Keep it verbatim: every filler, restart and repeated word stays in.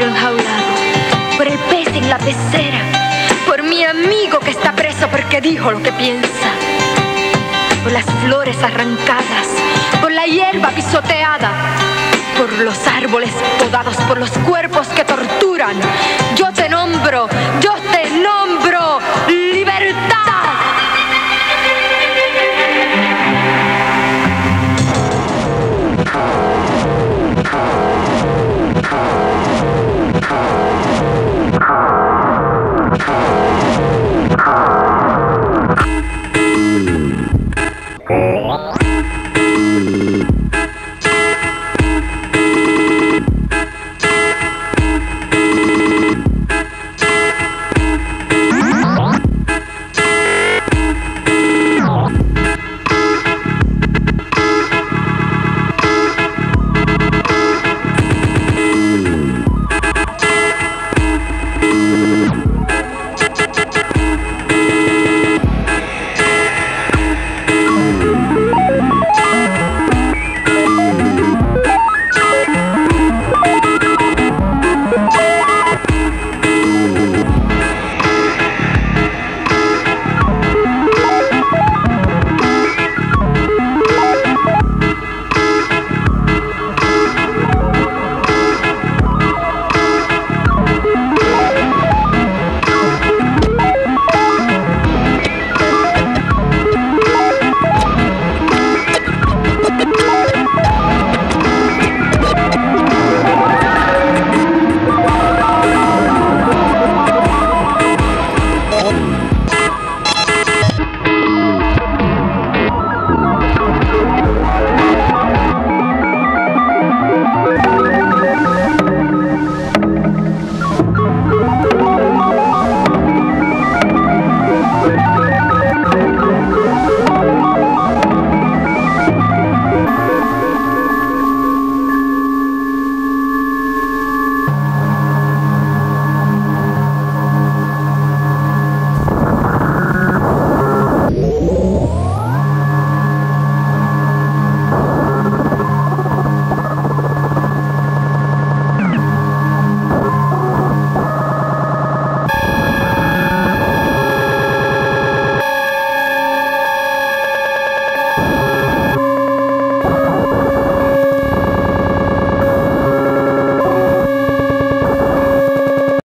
pájaro enjaulado, por el pez en la pecera, por mi amigo que está preso porque dijo lo que piensa, por las flores arrancadas, por la hierba pisoteada, por los árboles podados, por los cuerpos que torturan. Yo te nombro